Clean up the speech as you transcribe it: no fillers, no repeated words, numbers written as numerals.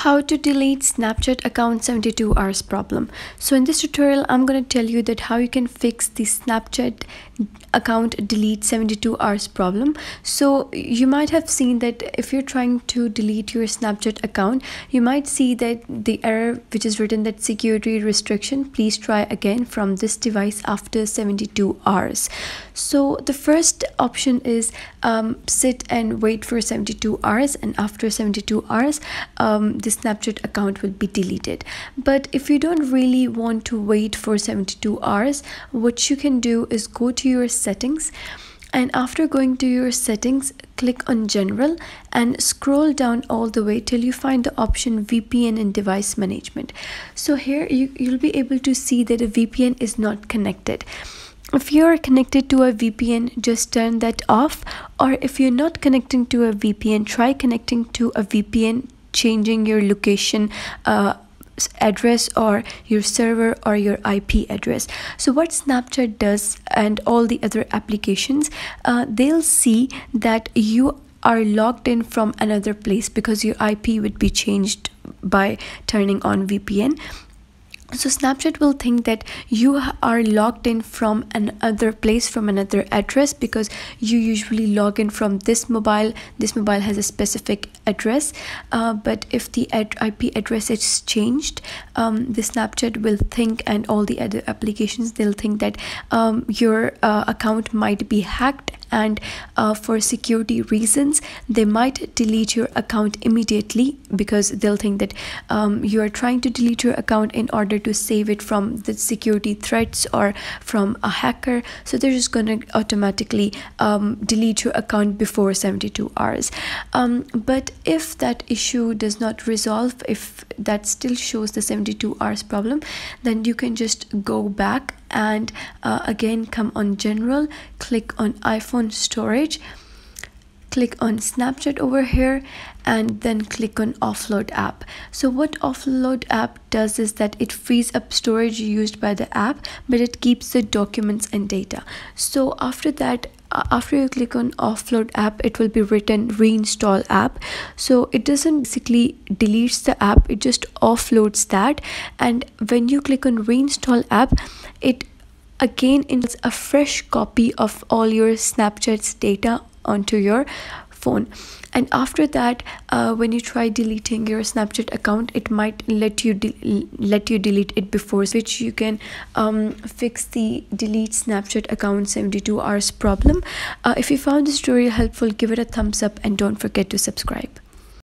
How to delete Snapchat account 72 hours problem. So in this tutorial, I'm going to tell you that how you can fix the Snapchat account delete 72 hours problem. So you might have seen that if you're trying to delete your Snapchat account, you might see that the error which is written that security restriction, please try again from this device after 72 hours. So the first option is sit and wait for 72 hours, and after 72 hours, the Snapchat account will be deleted. But if you don't really want to wait for 72 hours, what you can do is go to your settings, and after going to your settings, click on general and scroll down all the way till you find the option VPN and device management. So here you'll be able to see that a VPN is not connected. If you are connected to a VPN, just turn that off, or if you're not connecting to a VPN, try connecting to a VPN, changing your location address or your server or your IP address. So what Snapchat does and all the other applications, they'll see that you are logged in from another place because your IP would be changed by turning on VPN. So Snapchat will think that you are logged in from another place, from another address, because you usually log in from this mobile. This mobile has a specific address, but if the IP address is changed, the Snapchat will think, and all the other applications, they'll think that your account might be hacked, and for security reasons they might delete your account immediately, because they'll think that you are trying to delete your account in order to save it from the security threats or from a hacker. So they're just going to automatically delete your account before 72 hours. But if that issue does not resolve, if that still shows the 72 hours problem, then you can just go back and again come on general, click on iPhone storage, click on Snapchat over here, and then click on offload app. So what offload app does is that it frees up storage used by the app, but it keeps the documents and data. So after that, after you click on offload app, it will be written reinstall app. So it doesn't basically deletes the app, it just offloads that, and when you click on reinstall app, it again installs a fresh copy of all your Snapchat's data onto your phone. And after that, when you try deleting your Snapchat account, it might let you delete it before, which you can fix the delete Snapchat account 72 hours problem. If you found this tutorial helpful, give it a thumbs up and don't forget to subscribe.